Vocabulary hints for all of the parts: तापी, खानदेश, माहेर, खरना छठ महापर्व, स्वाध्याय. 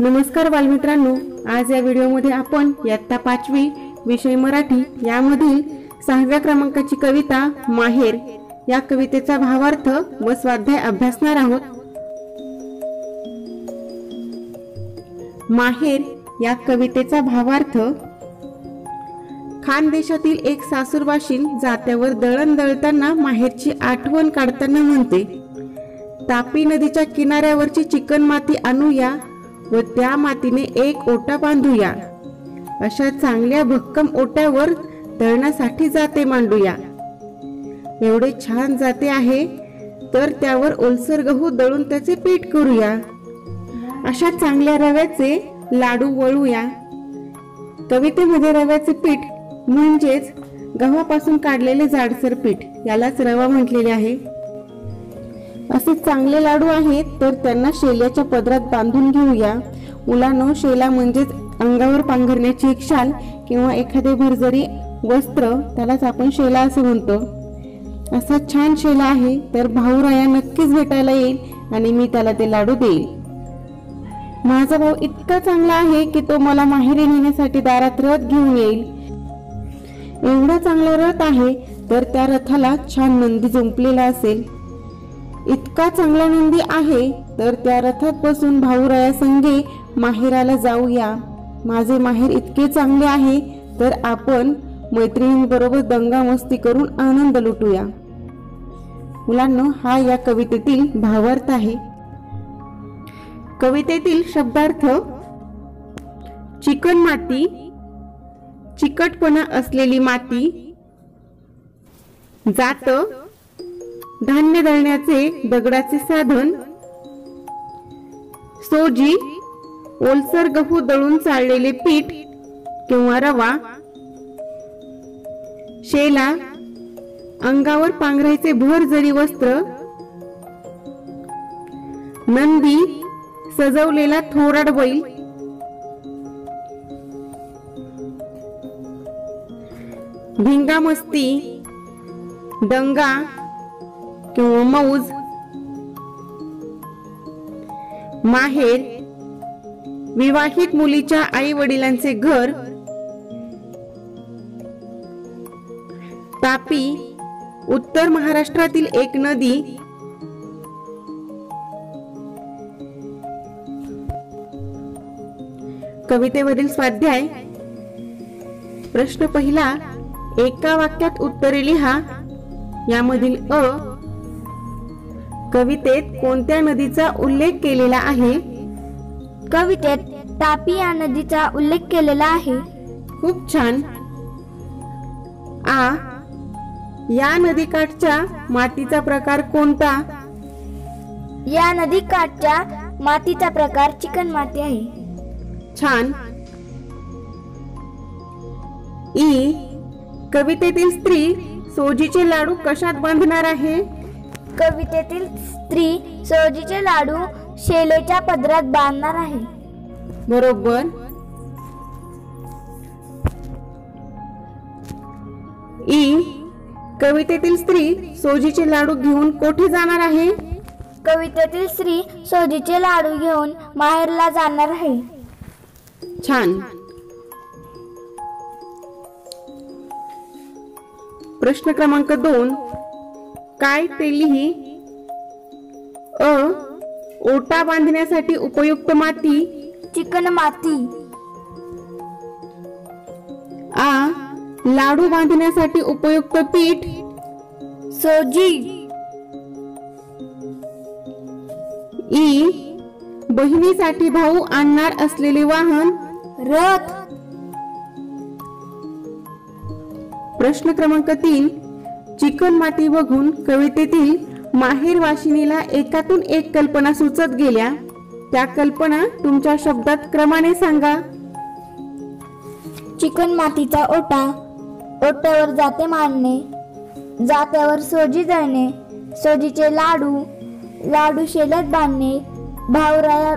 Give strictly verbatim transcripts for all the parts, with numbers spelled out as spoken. नमस्कार बालमित्रांनो, आज या व्हिडिओमध्ये आपण इयत्ता पाचवी विषय मराठी यामधील सहाव्या क्रमांकाची कविता माहेर या कवितेचा भावार्थ व स्वाध्याय अभ्यासणार आहोत। माहेर या कवितेचा भावार्थ। खानदेशातील एक सासूरवाशीन जात्यावर दळण दळताना माहेरची आठवण काढताना म्हणते, तापी नदीच्या किनाऱ्यावरची चिकन माती आणूया व त्या मातीने एक ओटा बांधूया। अशा चांगल्या भक्कम ओट्यावर दळण्यासाठी जाते मांडूया। एवढे छान जाते आहे तर त्यावर ओलसर गहू दळून त्याचे पीठ करूया। अशा चांगल्या रव्याचे लाडू वळूया। कवितेमध्ये रव्याचे पीठ म्हणजेच गव्हापासून काढलेले जाडसर पीठ यालाच रवा म्हटलेले आहे। असे चांगले लाडू आहेत तर त्यांना शेल्याच्या पदरात बांधून घेऊया। मुलांनो, शेला म्हणजेच अंगावर पांघरण्याची एक शाल किंवा एखादे भरजरी वस्त्र, त्यालाच आपण शेला असे म्हणतो। असा छान शेला आहे तर भाऊराया नक्कीच भेटायला येईल आणि मी त्याला ते लाडू देईल। माझा भाऊ इतका चांगला आहे की तो मला माहेरी नेण्यासाठी दारात रथ घेऊन येईल। एवढा चांगला रथ आहे तर त्या रथाला छान नंदी जुंपलेला असेल। इतका चांगला नंदी आहे तर त्या रथात बसून भाऊराया संगे माहेराला जाऊया। माझे माहेर इतके चांगले आहे तर आपण मैत्रिणींबरोबर दंगा मस्ती करून आनंद लुटूया। मुलांनो, हा या कवितेतील भावार्थ आहे। कवितेतील शब्दार्थ। चिकन माती, चिकटपणा असलेली माती। जात, धान्य दळण्याचे दगडाचे साधन। सोजी, ओलसर गहू दळून चाळलेले पीठ किंवा रवा। शेला, अंगावर पांघरायचे भरजरी वस्त्र। नंदी, सजवलेला थोराड बैल। भिंगा मस्ती, दंगा किंवा मौज। माहेर, विवाहित मुलीच्या आई वडिलांचे घर। तापी, उत्तर महाराष्ट्रातील एक नदी। कवितेवरील स्वाध्याय। प्रश्न पहिला, एका वाक्यात उत्तरे लिहा। यामधील अ कवितेत कोणत्या नदीचा उल्लेख केलेला आहे? कवितेत तापी या नदीचा उल्लेख केलेला आहे। खूप छान। आ, या नदीकाठच्या मातीचा प्रकार कोणता? या नदीकाठच्या मातीचा प्रकार चिकन माती आहे। छान। ई, कवितेतील स्त्री सोजीचे लाडू कशात बांधणार आहे? कवितेतील स्त्री सोजीचे लाडू शेलेच्या पदरात बांधणार आहे। बरोबर। ई, कवितेतील स्त्री सोजीचे लाडू घेऊन कोठे जाणार आहे? कवितेतील स्त्री सोजीचे लाडू घेऊन माहेरला जाणार आहे। छान। प्रश्न क्रमांक दोन, काय ते लिही। अ, ओटा बांधण्यासाठी उपयुक्त माती चिकन माती। आ, लाडू बांधण्यासाठी उपयुक्त पीठ सोजी। ई, बहिणीसाठी भाऊ आणणार असलेले वाहन रथ। प्रश्न क्रमांक तीन, चिकन माती बघून कवितेतील माहेर वाशिनीला एकातून एक कल्पना सुचत गेल्या। त्या कल्पना तुमच्या शब्दात क्रमाने सांगा। चिकन मातीचा ओटा, ओट्यावर जाते मांडणे, जात्यावर सोजी दळणे, सोजीचे लाडू, लाडू शेलत बांधणे, भाऊराया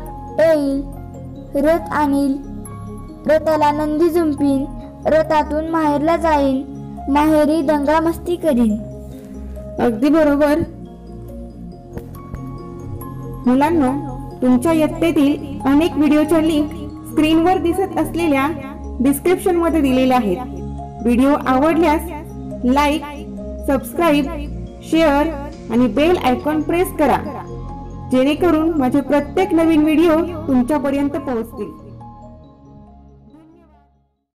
येईल, रथ आणील, रथाला नंदी जुंपीन, रथातून माहेरला जाईल, माहेरी दंगा मस्ती करीन। अगदी बरोबर। मुलांनो, तुमच्या इयत्तेतील अनेक व्हिडिओच्या लिंक स्क्रीनवर दिसत असलेल्या डिस्क्रिप्शन मध्ये दिलेल्या आहेत। व्हिडिओ आवडल्यास लाईक, सबस्क्राइब, शेअर आणि बेल आयकॉन प्रेस करा, जेणेकरून माझे प्रत्येक नवीन व्हिडिओ तुमच्यापर्यंत पोहोचतील।